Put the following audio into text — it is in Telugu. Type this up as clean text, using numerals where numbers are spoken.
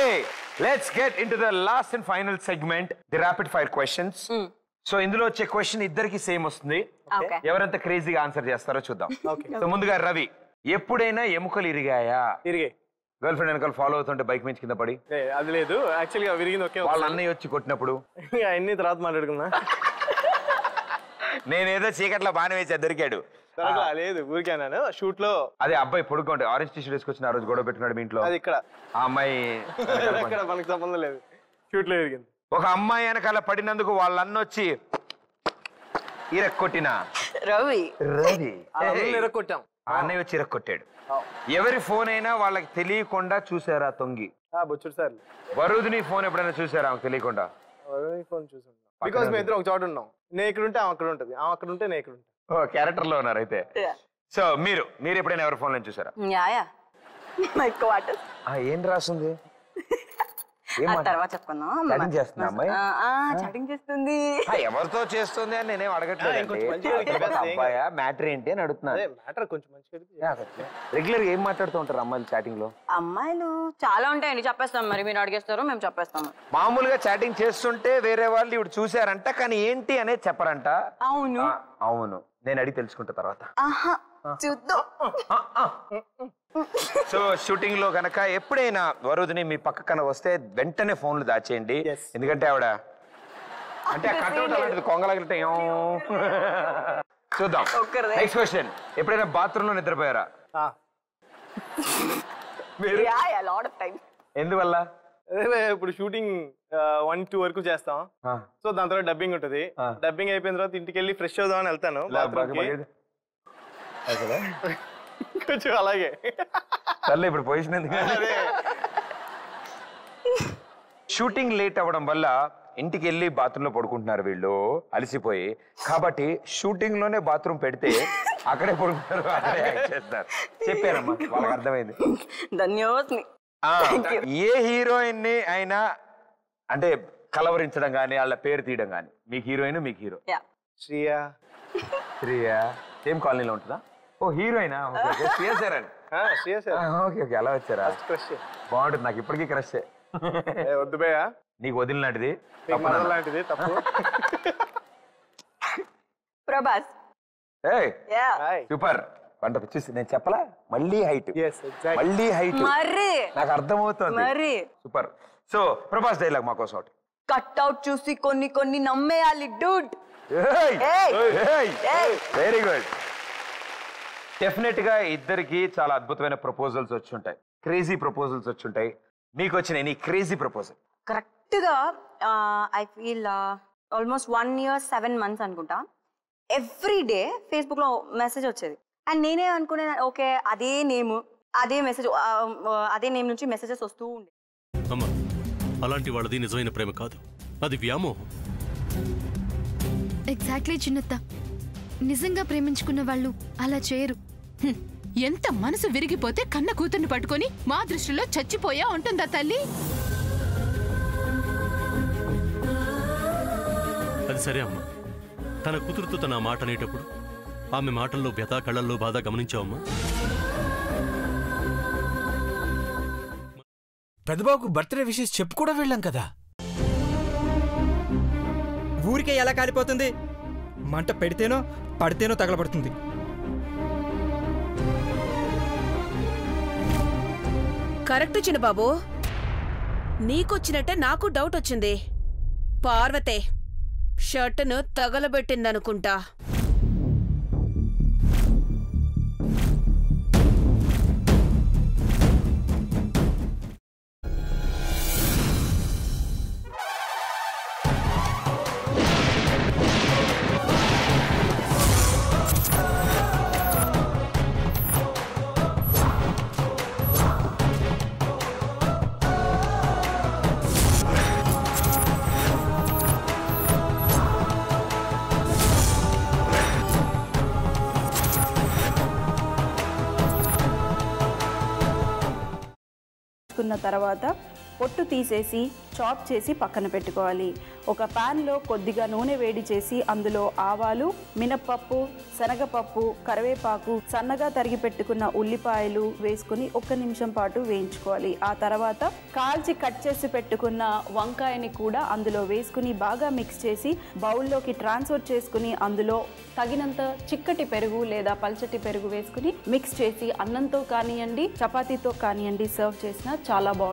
Hey, let's get into the last and final segment, the rapid fire questions. So, indulo che question iddariki same ostundi. Okay. Evaranta crazy answer chestaro chuddam. Okay. So, munduga Ravi, eppudaina emukalu irigaya? Irigay. Girlfriend enkal follow avutunte bike bench kinda padi. Hey, adi ledu. Actually avu irigindi okke. Vaalla annayya vachi kottinapudu. Anni tarvata maatladukunna. నేను ఏదో చీకట్లో బాణం వేసా దొరికాడు లేదు ఊరికాను షూట్ లో అదే అబ్బాయి పొడుకుంటే ఆరెంజ్ టీషర్ట్ వేసుకొచ్చిన ఆ రోజు గొడవ పెట్టుకున్నాడు మీ ఇంట్లో ఆ అమ్మాయి మనకు సంబంధం లేదు షూట్ లో జరిగింది ఒక అమ్మాయి వెనకాల పడినందుకు వాళ్ళ అన్న వచ్చి ఇరక్కొట్టిన రవి రవి ఇరక్కొట్టాం ఆ అన్నయ్య వచ్చి ఇరక్కొట్టాడు ఎవరి ఫోన్ అయినా వాళ్ళకి తెలియకుండా చూసారా తొంగి బొచ్చుడు సార్ వరుదిని ఫోన్ ఎప్పుడైనా చూసారా తెలియకుండా వరుదిని ఫోన్ చూసాను బికాస్ మేము ఇద్దరు ఒక చోట ఉన్నాం నేను ఇక్కడ ఉంటే అక్కడ ఉంటుంది అక్కడ ఉంటే నేను ఇక్కడ ఉంటాను క్యారెక్టర్ లో ఉన్నారు అయితే సో మీరు ఎప్పుడైనా ఎవరి ఫోన్ లో చూసారా ఏం రాసింది ఎవరితో చేస్తుంది అని నేనేం అడగట్లేదు మ్యాటర్ ఏంటి అని అడుగుతున్నాను రెగ్యులర్ ఏం మాట్లాడుతూ ఉంటారు అమ్మాయిలు చాటింగ్ లో అమ్మాయిలు చాలా ఉంటాయండి చెప్పేస్తాం మరి మీరు అడిగేస్తారు మేము చెప్పేస్తాము మామూలుగా చాటింగ్ చేస్తుంటే వేరే వాళ్ళు ఇప్పుడు చూసారంట కానీ ఏంటి అనేది చెప్పరంట అవును అవును నేను అడిగి తెలుసుకుంటా తర్వాత సో షూటింగ్ లో గనక ఎప్పుడైనా వరుదిని మీ పక్క కన వస్తే వెంటనే ఫోన్లు దాచేయండి ఎందుకంటే ఆవిడ అంటే కట్అవుట్ కొంగలగిలితే చూద్దాం నెక్స్ట్ క్వశ్చన్ ఎప్పుడైనా బాత్రూమ్ లో నిద్రపోయారా ఎందువల్ల ఇప్పుడు షూటింగ్ 1-2 వరకు చేస్తాం సో దాని తర్వాత డబ్బింగ్ ఉంటుంది డబ్బింగ్ అయిపోయిన తర్వాత ఇంటికి వెళ్ళి ఫ్రెష్ అవుదామని వెళ్తాను కొంచెం అలాగే సర్లే ఇప్పుడు పొజిషన్ ఎందుకు షూటింగ్ లేట్ అవ్వడం వల్ల ఇంటికి వెళ్ళి బాత్రూంలో పడుకుంటున్నారు వీళ్ళు అలసిపోయి కాబట్టి షూటింగ్ లోనే బాత్రూమ్ పెడితే అక్కడే పడుకుంటారు చెప్పారమ్మా వాళ్ళకి అర్థమైంది ధన్యవాదాలు ఏ హీరోయిన్ ని అయినా అంటే కలవరించడం కానీ వాళ్ళ పేరు తీయడం కానీ మీకు హీరోయిన్ మీకు హీరో శ్రియా శ్రియా సేమ్ కాలనీలో ఉంటుందా ఓ హీరోయినా అలా వచ్చారా బాగుంటుంది నాకు ఇప్పటికీ క్రష్ వద్దు భయ్యా నీకు వదిలినది ప్రభాస్ సూపర్ వంట చూసి నేను చెప్పలా మళ్ళీ హైట్ నాకు అర్థమవుతుంది సూపర్ సో ప్రభాస్ డైలాగ్ మా కోసం కట్అవుట్ చూసి కొన్ని కొన్ని నమ్మేయాలి డూడ్ వెరీ గుడ్ డెఫినెట్ గా ఇద్దరికి చాలా అద్భుతమైన ప్రపోజల్స్ వచ్చి ఉంటాయి క్రేజీ ప్రపోజల్స్ వచ్చి ఉంటాయి మీకు వచ్చిన ఎనీ క్రేజీ ప్రపోజల్ కరెక్ట్ గా I feel almost 1 year 7 months అనుకుంటా ఎవ్రీ డే ఫేస్బుక్ లో మెసేజ్ వచ్చేది అండ్ నేనే అనుకునే ఓకే అదే నేమ్ నుంచి మెసేజెస్ వస్తూ ఉండే అమ్మ అలాంటి వాళ్ళది నిజమైన ప్రేమ కాదు అది వ్యామోహం ఎగ్జాక్ట్లీ చిన్నత్త నిజంగా ప్రేమించుకున్న వాళ్ళు అలా చేయరు ఎంత మనసు విరిగిపోతే కన్న కూతుర్ని పట్టుకొని మా దృష్టిలో చచ్చిపోయా ఉంటుందా తల్లి అది సరే అమ్మా తన కూతురుతో తన మాట అనేటప్పుడు ఆమె మాటల్లో వ్యథ కళ్ళల్లో బాధ గమనించావమ్మా పెద్దబాబుకు బర్త్డే విషెస్ చెప్పుకోవడం వెళ్ళాం కదా ఊరికే ఎలా కాలిపోతుంది మంట పెడితేనో పడితేనో తగలబడుతుంది కరెక్ట్ చిన్నబాబు నీకొచ్చినట్టే నాకు డౌట్ వచ్చింది పార్వతే షర్ట్ను తగలబెట్టిందనుకుంటా పొట్టు తీసేసి చాప్ చేసి పక్కన పెట్టుకోవాలి. ఒక ప్యాన్లో కొద్దిగా నూనె వేడి చేసి అందులో ఆవాలు, మినప్పప్పు, శనగపప్పు, కరివేపాకు, సన్నగా తరిగి పెట్టుకున్న ఉల్లిపాయలు వేసుకుని ఒక్క నిమిషం పాటు వేయించుకోవాలి. ఆ తర్వాత కాల్చి కట్ చేసి పెట్టుకున్న వంకాయని కూడా అందులో వేసుకుని బాగా మిక్స్ చేసి బౌల్లోకి ట్రాన్స్ఫర్ చేసుకుని అందులో తగినంత చిక్కటి పెరుగు లేదా పల్చటి పెరుగు వేసుకుని మిక్స్ చేసి అన్నంతో కానివ్వండి, చపాతీతో కానివ్వండి సర్వ్ చేసినా చాలా బాగుంటుంది.